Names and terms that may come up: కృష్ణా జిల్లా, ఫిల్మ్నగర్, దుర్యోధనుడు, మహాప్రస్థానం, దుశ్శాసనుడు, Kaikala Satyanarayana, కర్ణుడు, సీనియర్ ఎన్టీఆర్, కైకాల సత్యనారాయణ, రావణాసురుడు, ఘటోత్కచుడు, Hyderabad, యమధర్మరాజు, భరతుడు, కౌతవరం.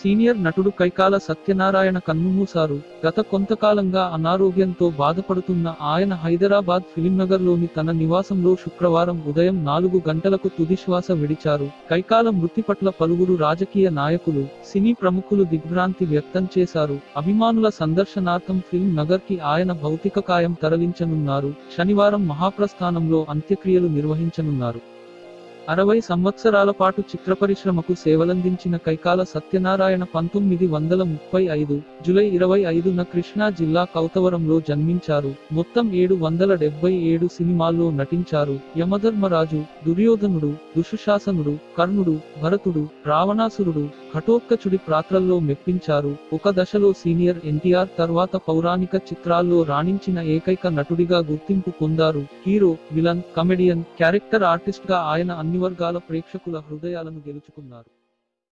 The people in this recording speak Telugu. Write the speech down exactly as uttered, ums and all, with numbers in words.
సీనియర్ నటుడు కైకాల సత్యనారాయణ కన్నుమూశారు. గత కొంతకాలంగా అనారోగ్యంతో బాధపడుతున్న ఆయన హైదరాబాద్ ఫిల్మ్నగర్లోని తన నివాసంలో శుక్రవారం ఉదయం నాలుగు గంటలకు తుదిశ్వాస విడిచారు. కైకాల మృతి పట్ల పలువురు రాజకీయ నాయకులు, సినీ ప్రముఖులు దిగ్భ్రాంతి వ్యక్తం చేశారు. అభిమానుల సందర్శనార్థం ఫిల్మ్నగర్కి ఆయన భౌతిక కాయం తరలించనున్నారు. శనివారం మహాప్రస్థానంలో అంత్యక్రియలు నిర్వహించనున్నారు. అరవై సంవత్సరాల పాటు చిత్ర పరిశ్రమకు సేవలందించిన కైకాల సత్యనారాయణ పంతొమ్మిది వందల ముప్పై ఐదు జూలై ఇరవై ఐదున కృష్ణా జిల్లా కౌతవరంలో జన్మించారు. మొత్తం ఏడు వందల డెబ్బై ఏడు సినిమాల్లో నటించారు. యమధర్మరాజు, దుర్యోధనుడు, దుశ్శాసనుడు, కర్ణుడు, భరతుడు, రావణాసురుడు, ఘటోత్కచుడి పాత్రల్లో మెప్పించారు. ఒక దశలో సీనియర్ ఎన్టీఆర్ తర్వాత పౌరాణిక చిత్రాల్లో రాణించిన ఏకైక నటుడిగా గుర్తింపు పొందారు. హీరో, విలన్, కమెడియన్, క్యారెక్టర్ ఆర్టిస్ట్గా ఆయన అన్ని వర్గాల ప్రేక్షకుల హృదయాలను గెలుచుకున్నారు.